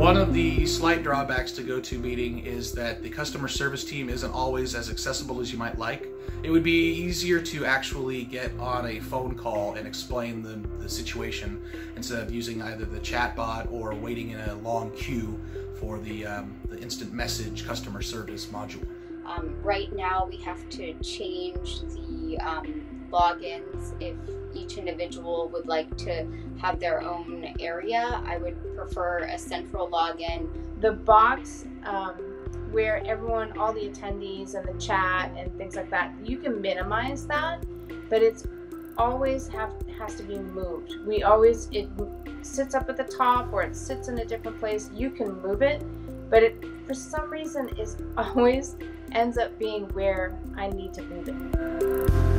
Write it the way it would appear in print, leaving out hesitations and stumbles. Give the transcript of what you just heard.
One of the slight drawbacks to GoToMeeting is that the customer service team isn't always as accessible as you might like. It would be easier to actually get on a phone call and explain the situation instead of using either the chatbot or waiting in a long queue for the instant message customer service module. Right now we have to change the logins. If each individual would like to have their own area, I would prefer a central login. The box where everyone, all the attendees and the chat and things like that, you can minimize that, but it's always has to be moved. It sits up at the top or it sits in a different place. You can move it, but it for some reason is always ends up being where I need to move it.